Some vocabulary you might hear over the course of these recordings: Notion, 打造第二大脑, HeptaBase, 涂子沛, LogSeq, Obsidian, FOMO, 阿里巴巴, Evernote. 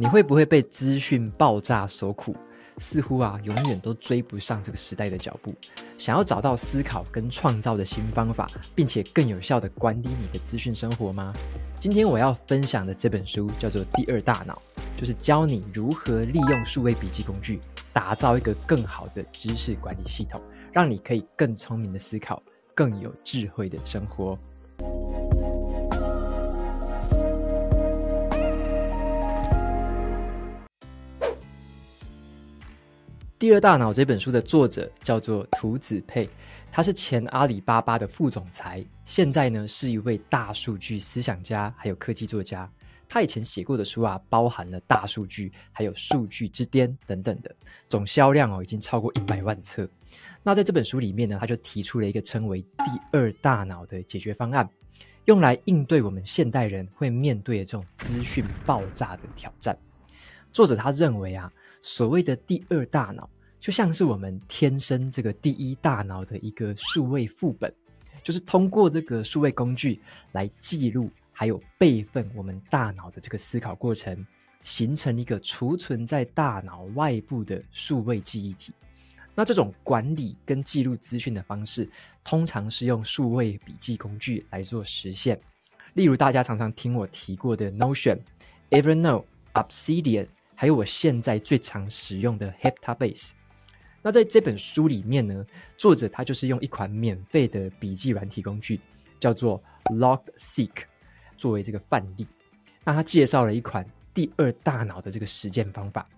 你会不会被资讯爆炸所苦？似乎啊，永远都追不上这个时代的脚步。想要找到思考跟创造的新方法，并且更有效地管理你的资讯生活吗？今天我要分享的这本书叫做《第二大脑》，就是教你如何利用数位笔记工具，打造一个更好的知识管理系统，让你可以更聪明的思考，更有智慧的生活。第二大脑这本书的作者叫做涂子沛，他是前阿里巴巴的副总裁，现在呢是一位大数据思想家，还有科技作家。他以前写过的书啊，包含了《大数据》还有《数据之巅》等等的，总销量已经超过100万册。那在这本书里面呢，他就提出了一个称为“第二大脑”的解决方案，用来应对我们现代人会面对的这种资讯爆炸的挑战。作者他认为啊，所谓的第二大脑就像是我们天生这个第一大脑的一个数位副本，就是通过这个数位工具来记录还有备份我们大脑的这个思考过程，形成一个储存在大脑外部的数位记忆体。那这种管理跟记录资讯的方式，通常是用数位笔记工具来做实现，例如大家常常听我提过的 Notion、Evernote、Obsidian，还有我现在最常使用的 HeptaBase。 那在这本书里面呢，作者他就是用一款免费的笔记软体工具叫做 LogSeq 作为这个范例。那他介绍了一款第二大脑的这个实践方法。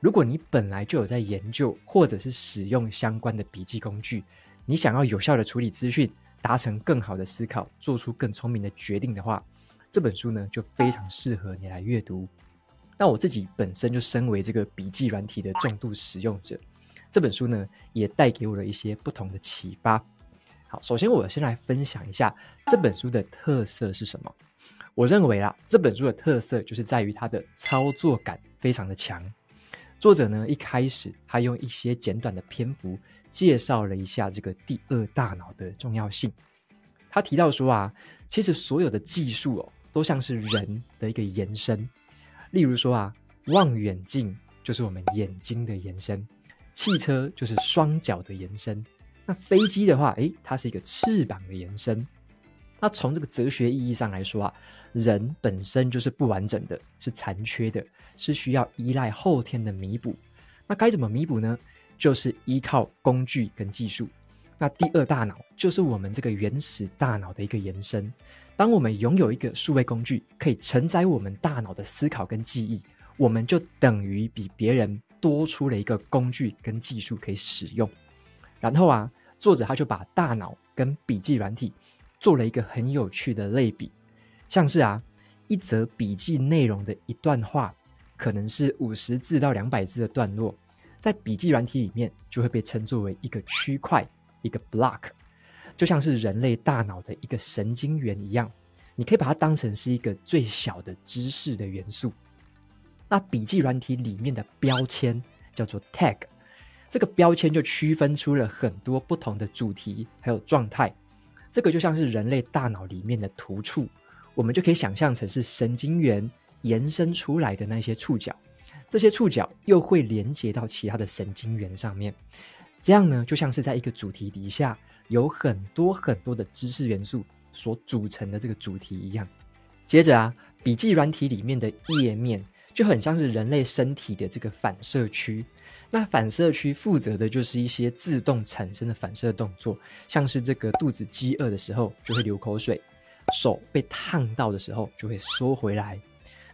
如果你本来就有在研究或者是使用相关的笔记工具，你想要有效的处理资讯，达成更好的思考，做出更聪明的决定的话，这本书呢就非常适合你来阅读。那我自己本身就身为这个笔记软体的重度使用者，这本书呢也带给我了一些不同的启发。好，首先我先来分享一下这本书的特色是什么。我认为啦，这本书的特色就是在于它的操作感非常的强。作者呢一开始他用一些简短的篇幅介绍了一下这个第二大脑的重要性。他提到说啊，其实所有的技术都像是人的一个延伸。例如说啊，望远镜就是我们眼睛的延伸，汽车就是双脚的延伸，那飞机的话，它是一个翅膀的延伸。那从这个哲学意义上来说啊，人本身就是不完整的，是残缺的，是需要依赖后天的弥补。那该怎么弥补呢？就是依靠工具跟技术。那第二大脑就是我们这个原始大脑的一个延伸。当我们拥有一个数位工具，可以承载我们大脑的思考跟记忆，我们就等于比别人多出了一个工具跟技术可以使用。然后啊，作者他就把大脑跟笔记软体做了一个很有趣的类比，像是啊，一则笔记内容的一段话，可能是50字到200字的段落，在笔记软体里面就会被称作为一个区块，一个 block， 就像是人类大脑的一个神经元一样，你可以把它当成是一个最小的知识的元素。那笔记软体里面的标签叫做 tag， 这个标签就区分出了很多不同的主题还有状态，这个就像是人类大脑里面的突触，我们就可以想象成是神经元延伸出来的那些触角，这些触角又会连接到其他的神经元上面。这样呢，就像是在一个主题底下有很多很多的知识元素所组成的这个主题一样。接着啊，笔记软体里面的页面就很像是人类身体的这个反射区。那反射区负责的就是一些自动产生的反射动作，像是这个肚子饥饿的时候就会流口水，手被烫到的时候就会缩回来。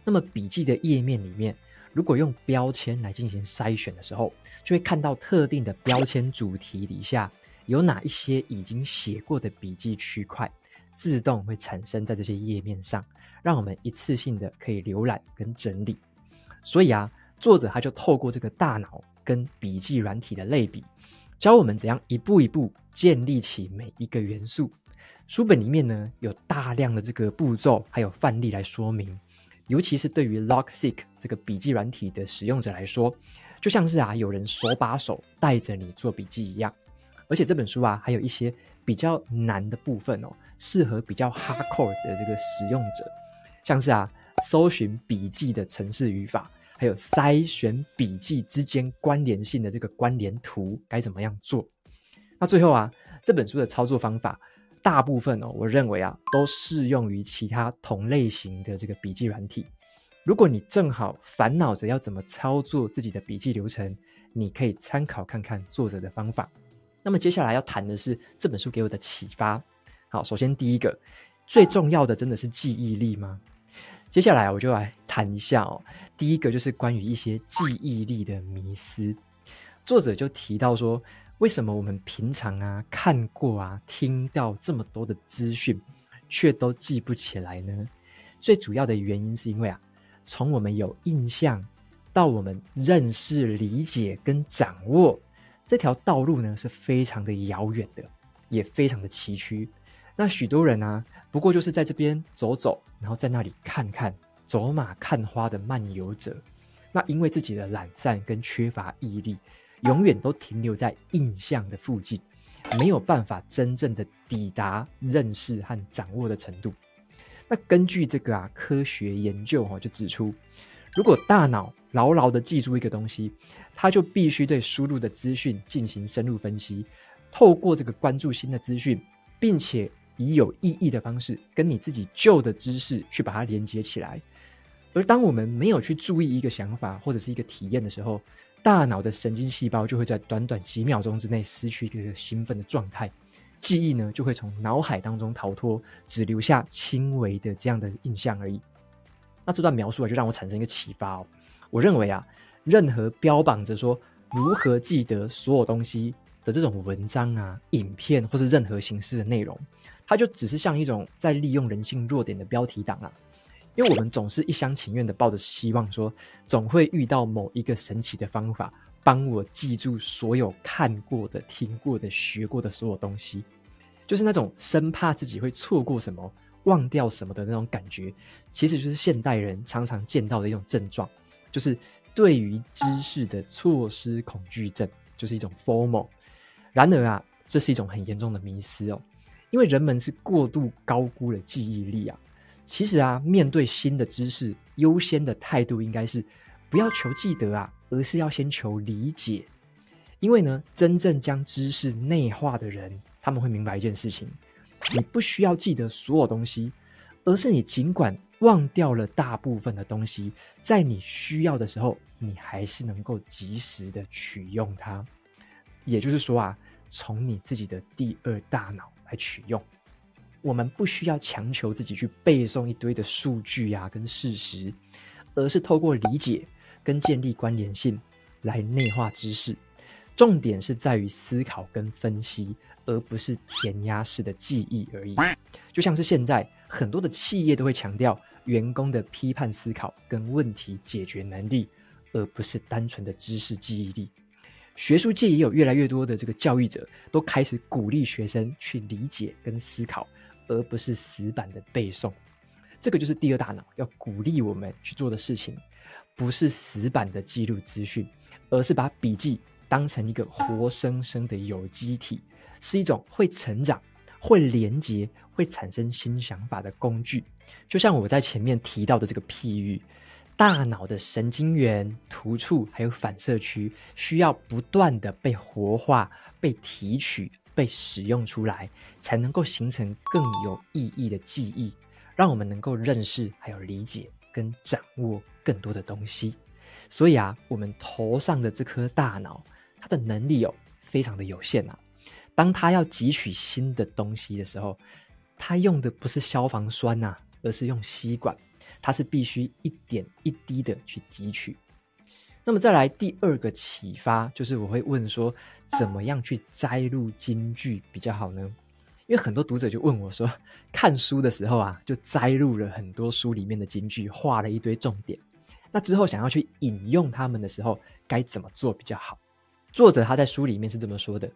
那么笔记的页面里面，如果用标签来进行筛选的时候，就会看到特定的标签主题底下有哪一些已经写过的笔记区块，自动会产生在这些页面上，让我们一次性的可以浏览跟整理。所以啊，作者他就透过这个大脑跟笔记软体的类比，教我们怎样一步一步建立起每一个元素。书本里面呢，有大量的这个步骤还有范例来说明，尤其是对于 LogSeq 这个笔记软体的使用者来说，就像是有人手把手带着你做笔记一样。而且这本书还有一些比较难的部分适合比较 hardcore 的这个使用者，像是搜寻笔记的程式语法，还还有筛选笔记之间关联性的这个关联图该怎么样做。那最后啊，这本书的操作方法大部分我认为都适用于其他同类型的这个笔记软体。如果你正好烦恼着要怎么操作自己的笔记流程，你可以参考看看作者的方法。那么接下来要谈的是这本书给我的启发。好，首先第一个，最重要的真的是记忆力吗？接下来我就来谈一下第一个就是关于一些记忆力的迷思。作者就提到说，为什么我们平常看过听到这么多的资讯，却都记不起来呢？最主要的原因是因为从我们有印象到我们认识、理解跟掌握，这条道路呢是非常的遥远的，也非常的崎岖。那许多人不过就是在这边走走，然后在那里看看，走马看花的漫游者。那因为自己的懒散跟缺乏毅力，永远都停留在印象的附近，没有办法真正的抵达认识和掌握的程度。那根据这个科学研究就指出，如果大脑牢牢的记住一个东西，它就必须对输入的资讯进行深入分析，透过这个关注新的资讯，并且以有意义的方式跟你自己旧的知识去把它连接起来。而当我们没有去注意一个想法或者是一个体验的时候，大脑的神经细胞就会在短短几秒钟之内失去一个兴奋的状态，记忆呢就会从脑海当中逃脱，只留下轻微的这样的印象而已。那这段描述就让我产生一个启发我认为任何标榜着说如何记得所有东西的这种文章影片或是任何形式的内容，它就只是像一种在利用人性弱点的标题党因为我们总是一厢情愿的抱着希望说，总会遇到某一个神奇的方法帮我记住所有看过的、听过的、学过的所有东西，就是那种生怕自己会错过什么、忘掉什么的那种感觉，其实就是现代人常常见到的一种症状，就是对于知识的错失恐惧症，就是一种 FOMO。然而这是一种很严重的迷思因为人们是过度高估了记忆力其实面对新的知识，优先的态度应该是不要求记得而是要先求理解。因为呢，真正将知识内化的人，他们会明白一件事情，你不需要记得所有东西，而是你尽管忘掉了大部分的东西，在你需要的时候，你还是能够及时的取用它。也就是说从你自己的第二大脑来取用。我们不需要强求自己去背诵一堆的数据跟事实，而是透过理解跟建立关联性来内化知识。重点是在于思考跟分析，而不是填鸭式的记忆而已。就像是现在很多的企业都会强调员工的批判思考跟问题解决能力，而不是单纯的知识记忆力。学术界也有越来越多的这个教育者都开始鼓励学生去理解跟思考，而不是死板的背诵。这个就是第二大脑要鼓励我们去做的事情，不是死板的记录资讯，而是把笔记当成一个活生生的有机体，是一种会成长、会连结、会产生新想法的工具。就像我在前面提到的这个譬喻，大脑的神经元、突触还有反射区需要不断的被活化、被提取、被使用出来，才能够形成更有意义的记忆，让我们能够认识还有理解跟掌握更多的东西。所以我们头上的这颗大脑，它的能力非常的有限当它要汲取新的东西的时候，它用的不是消防栓而是用吸管，它是必须一点一滴的去汲取。那么再来第二个启发，就是我会问说，怎么样去摘录金句比较好呢？因为很多读者就问我说，看书的时候就摘录了很多书里面的金句，画了一堆重点，那之后想要去引用他们的时候，该怎么做比较好？作者他在书里面是这么说的，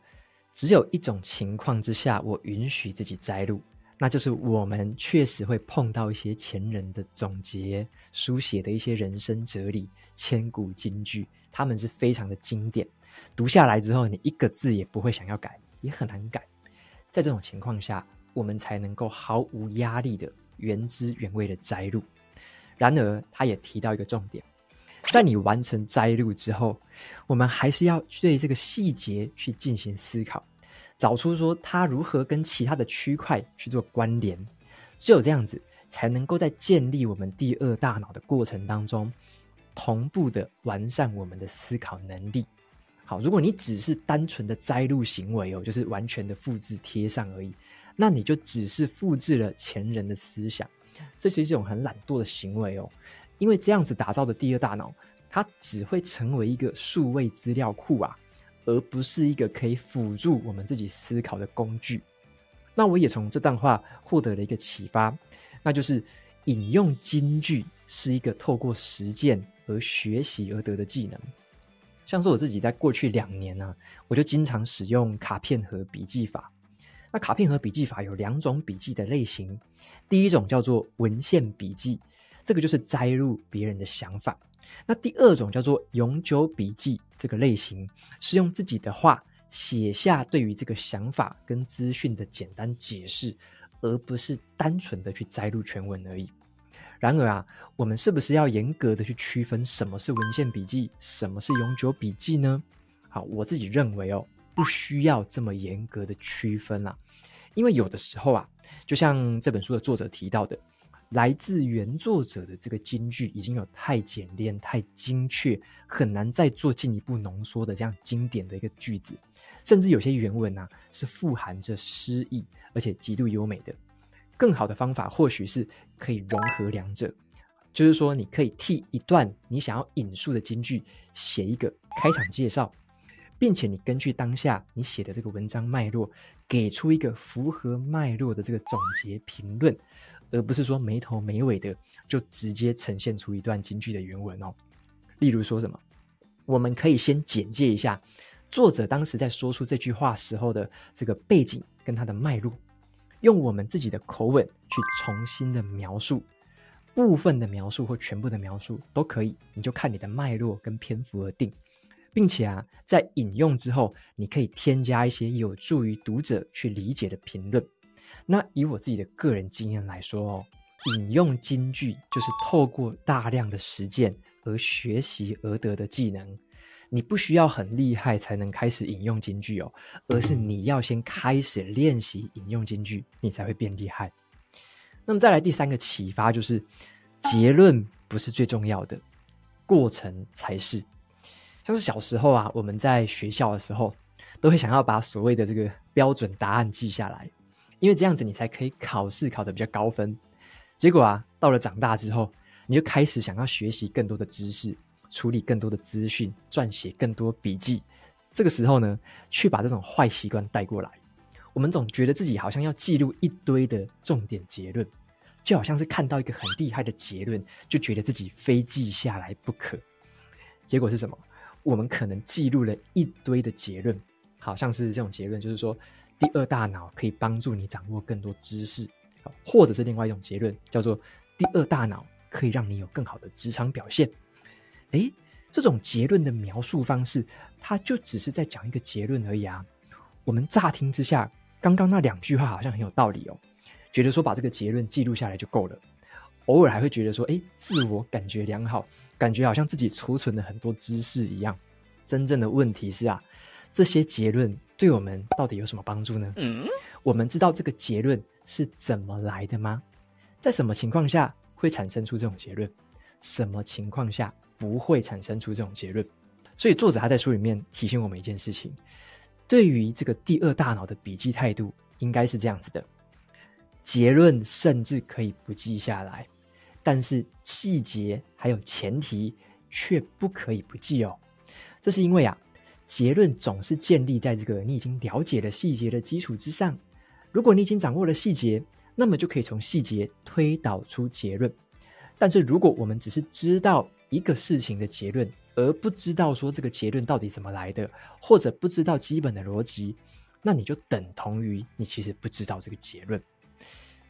只有一种情况之下，我允许自己摘录，那就是我们确实会碰到一些前人的总结，书写的一些人生哲理、千古金句，他们是非常的经典，读下来之后你一个字也不会想要改，也很难改。在这种情况下，我们才能够毫无压力的原汁原味的摘录。然而他也提到一个重点，在你完成摘录之后，我们还是要对这个细节去进行思考，找出说它如何跟其他的区块去做关联。只有这样子，才能够在建立我们第二大脑的过程当中，同步的完善我们的思考能力。好，如果你只是单纯的摘录行为哦，就是完全的复制贴上而已，那你就只是复制了前人的思想，这是一种很懒惰的行为哦。因为这样子打造的第二大脑，它只会成为一个数位资料库啊，而不是一个可以辅助我们自己思考的工具。那我也从这段话获得了一个启发，那就是引用金句是一个透过实践而学习而得的技能。像是我自己在过去2年啊，我就经常使用卡片盒笔记法。那卡片盒笔记法有2种笔记的类型，第一种叫做文献笔记，这个就是摘录别人的想法。那第2种叫做永久笔记，这个类型是用自己的话写下对于这个想法跟资讯的简单解释，而不是单纯的去摘录全文而已。然而啊，我们是不是要严格的去区分什么是文献笔记，什么是永久笔记呢？好，我自己认为哦，不需要这么严格的区分啦，因为有的时候啊，就像这本书的作者提到的，来自原作者的这个金句已经有太简练、太精确，很难再做进一步浓缩的这样经典的一个句子，甚至有些原文啊是富含着诗意，而且极度优美的。更好的方法或许是可以融合2者，就是说你可以替一段你想要引述的金句写一个开场介绍，并且你根据当下你写的这个文章脉络，给出一个符合脉络的这个总结评论，而不是说没头没尾的就直接呈现出一段金句的原文哦。例如说什么，我们可以先简介一下作者当时在说出这句话时候的这个背景跟他的脉络，用我们自己的口吻去重新的描述，部分的描述或全部的描述都可以，你就看你的脉络跟篇幅而定。并且啊，在引用之后，你可以添加一些有助于读者去理解的评论。那以我自己的个人经验来说哦，引用金句就是透过大量的实践而学习而得的技能。你不需要很厉害才能开始引用金句哦，而是你要先开始练习引用金句，你才会变厉害。那么再来第3个启发就是，结论不是最重要的，过程才是。像是小时候啊，我们在学校的时候，都会想要把所谓的这个标准答案记下来，因为这样子你才可以考试考得比较高分。结果啊，到了长大之后，你就开始想要学习更多的知识，处理更多的资讯，撰写更多笔记。这个时候呢，去把这种坏习惯带过来，我们总觉得自己好像要记录一堆的重点结论，就好像是看到一个很厉害的结论，就觉得自己非记下来不可。结果是什么？我们可能记录了一堆的结论，好像是这种结论，就是说第二大脑可以帮助你掌握更多知识，或者是另外一种结论叫做第二大脑可以让你有更好的职场表现。诶，这种结论的描述方式，它就只是在讲一个结论而已啊。我们乍听之下，刚刚那2句话好像很有道理哦，觉得说把这个结论记录下来就够了，偶尔还会觉得说，诶，自我感觉良好，感觉好像自己储存了很多知识一样。真正的问题是啊，这些结论对我们到底有什么帮助呢？我们知道这个结论是怎么来的吗？在什么情况下会产生出这种结论？什么情况下不会产生出这种结论？所以作者他在书里面提醒我们一件事情，对于这个第二大脑的笔记态度应该是这样子的：结论甚至可以不记下来，但是细节还有前提却不可以不记哦。这是因为啊，结论总是建立在这个你已经了解的细节的基础之上。如果你已经掌握了细节，那么就可以从细节推导出结论。但是如果我们只是知道一个事情的结论，而不知道说这个结论到底怎么来的，或者不知道基本的逻辑，那你就等同于你其实不知道这个结论。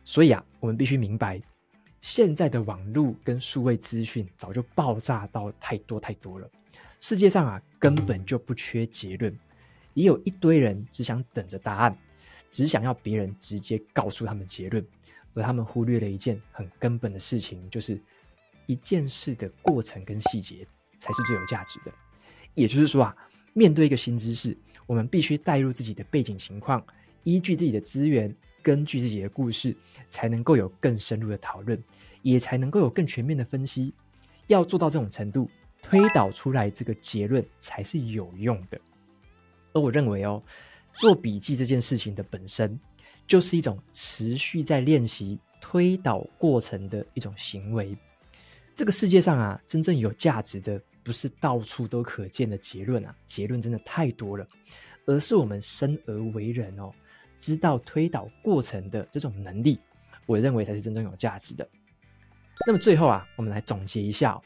所以啊，我们必须明白，现在的网络跟数位资讯早就爆炸到太多了。世界上啊，根本就不缺结论，也有一堆人只想等着答案，只想要别人直接告诉他们结论，而他们忽略了一件很根本的事情，就是一件事的过程跟细节。才是最有价值的。也就是说啊，面对一个新知识，我们必须带入自己的背景情况，依据自己的资源，根据自己的故事，才能够有更深入的讨论，也才能够有更全面的分析。要做到这种程度，推导出来这个结论才是有用的。而我认为哦，做笔记这件事情的本身，就是一种持续在练习推导过程的一种行为。这个世界上啊，真正有价值的不是到处都可见的结论啊，结论真的太多了，而是我们生而为人哦，知道推导过程的这种能力，我认为才是真正有价值的。那么最后啊，我们来总结一下哦，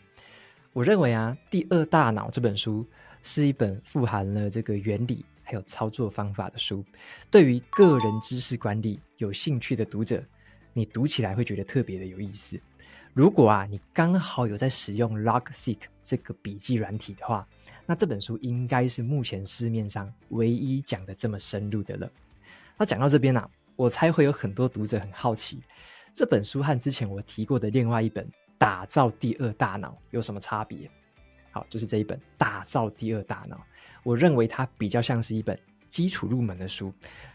我认为啊，《第二大脑》这本书是一本富含了这个原理还有操作方法的书，对于个人知识管理有兴趣的读者，你读起来会觉得特别的有意思。如果啊，你刚好有在使用 LogSeq 这个笔记软体的话，那这本书应该是目前市面上唯一讲的这么深入的了。那讲到这边啊，我猜会有很多读者很好奇，这本书和之前我提过的另外一本《打造第二大脑》有什么差别？好，就是这一本《打造第二大脑》，我认为它比较像是一本基础入门的书，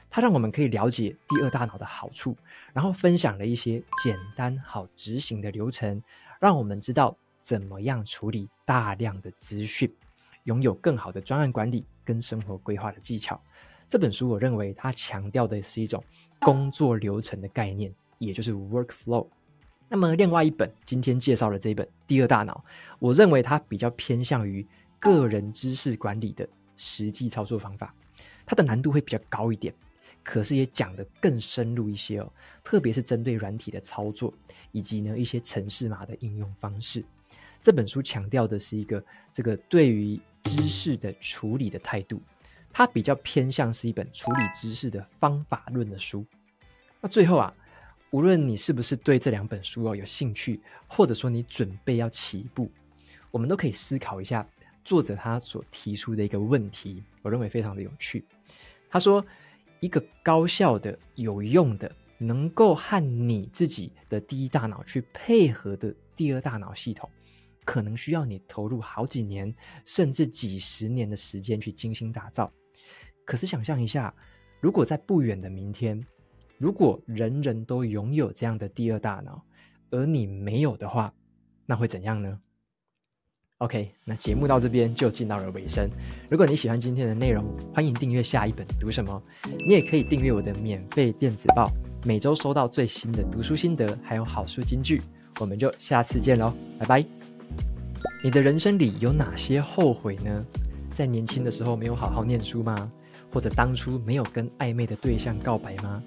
它让我们可以了解第二大脑的好处，然后分享了一些简单好执行的流程，让我们知道怎么样处理大量的资讯，拥有更好的专案管理跟生活规划的技巧。这本书我认为它强调的是一种工作流程的概念，也就是 workflow。那么另外一本今天介绍的这一本《第二大脑》，我认为它比较偏向于个人知识管理的实际操作方法，它的难度会比较高一点，可是也讲得更深入一些哦，特别是针对软体的操作，以及呢一些程式码的应用方式。这本书强调的是一个这个对于知识的处理的态度，它比较偏向是一本处理知识的方法论的书。那最后啊，无论你是不是对这两本书有兴趣，或者说你准备要起步，我们都可以思考一下作者他所提出的一个问题，我认为非常的有趣。他说，一个高效的、有用的、能够和你自己的第一大脑去配合的第二大脑系统，可能需要你投入好几年甚至几十年的时间去精心打造。可是想象一下，如果在不远的明天，如果人人都拥有这样的第二大脑，而你没有的话，那会怎样呢？ OK， 那节目到这边就进到了尾声。如果你喜欢今天的内容，欢迎订阅下一本读什么。你也可以订阅我的免费电子报，每周收到最新的读书心得还有好书金句。我们就下次见咯，拜拜。你的人生里有哪些后悔呢？在年轻的时候没有好好念书吗？或者当初没有跟暧昧的对象告白吗？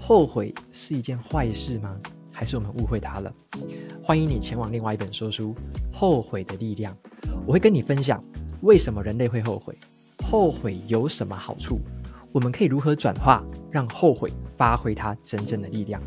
后悔是一件坏事吗？还是我们误会它了？欢迎你前往另外一本说书《后悔的力量》，我会跟你分享为什么人类会后悔，后悔有什么好处，我们可以如何转化，让后悔发挥它真正的力量。